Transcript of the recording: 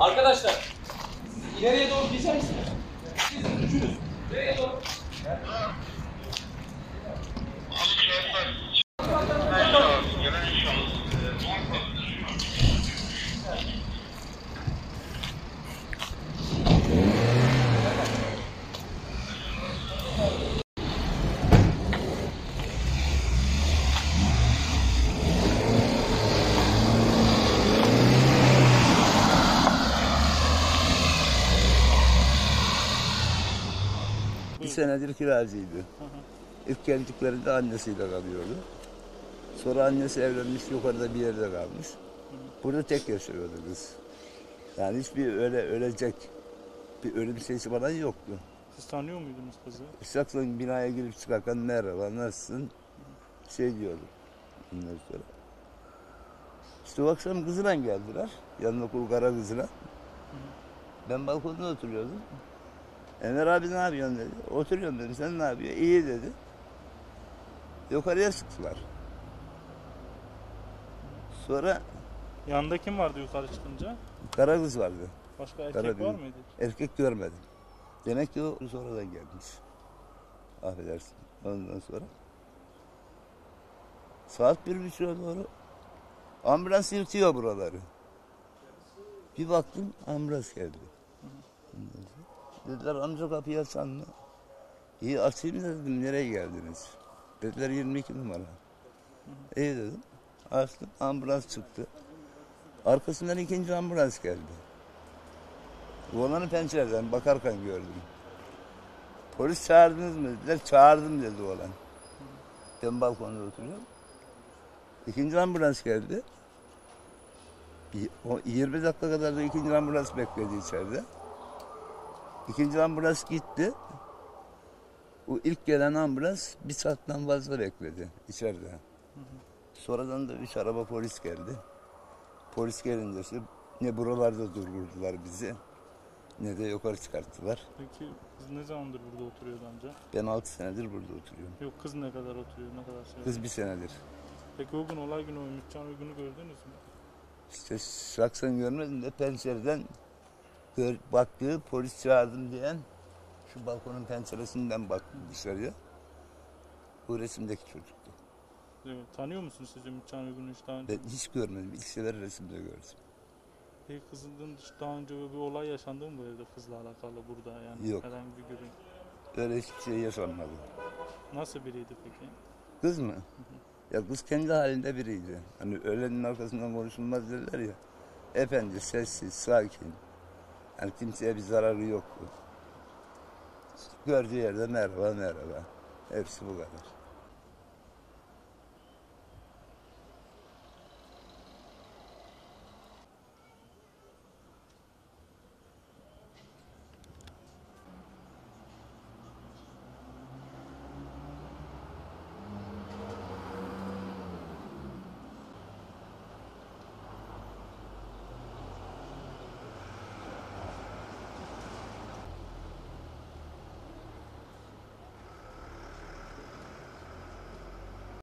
Arkadaşlar, ileriye doğru geçer misiniz? Sizin üçünüz. İleriye doğru. Bir senedir kiracıydı. İlk geldiklerinde annesiyle kalıyordu. Sonra annesi evlenmiş, yukarıda bir yerde kalmış. Burada tek yaşıyordu kız. Yani hiçbir öyle ölecek bir ölüm sesi falan yoktu. Siz tanıyor muydunuz kızı? Saklan binaya girip çıkarken merhaba, nasılsın? Şey diyordu. Ondan sonra. İşte o akşam kızıyla geldiler. Yanına kara kızıyla. Ben balkonda oturuyordum. Enver abi ne yapıyorsun dedi. Oturuyorum dedim. Sen ne yapıyorsun? İyi dedi. Yukarıya çıktılar. Sonra... Yanında kim vardı yukarı çıkınca? Kara kız vardı. Başka erkek var mıydı? Erkek görmedim. Demek ki o sonradan gelmiş. Affedersin. Ondan sonra... Saat 1.30'a doğru ambulans yırtıyor buraları. Bir baktım ambulans geldi. Ondan sonra... Dediler amca kapıyı açan mı? İyi açayım dedim, nereye geldiniz? Dediler 22 numara. İyi dedim. Açtım, ambulans çıktı. Arkasından ikinci ambulans geldi. Oğlanı pencereden bakarken gördüm. Polis çağırdınız mı? Dediler çağırdım dedi oğlan. Ben balkonda oturuyorum. İkinci ambulans geldi. 20 dakika kadar da ikinci ambulans bekledi içeride. İkinci ambulans gitti. O ilk gelen ambulans bir saatten fazla bekledi içeride. Sonradan da 3 araba polis geldi. Polis gelince işte ne buralarda durdurdular bizi, ne de yukarı çıkarttılar. Peki kız ne zamandır burada oturuyordu amca? Ben 6 senedir burada oturuyorum. Yok kız ne kadar oturuyor, ne kadar şey? Kız bir senedir. Peki o gün olay günü Ümitcan Uygun'u gördünüz mü? İşte şahsen görmedim de pencereden... Baktı, polis çağırdım diyen şu balkonun penceresinden baktı dışarıya. Bu resimdeki çocuktu. Evet, tanıyor musunuz siz Ümitcan Uygun'u hiç daha önce? Ben hiç görmedim, ilk sefer resimde gördüm. Peki kızın daha önce bir olay yaşandı mı bu evde kızla alakalı burada yani? Yok. Herhangi bir görüntü. Öyle hiçbir şey yaşanmadı. Nasıl biriydi peki? Kız mı? Ya kız kendi halinde biriydi. Hani öğlenin arkasından konuşulmaz derler ya. Efendi, sessiz, sakin. Yani kimseye bir zararı yoktu. Gördüğü yerde merhaba merhaba. Hepsi bu kadar.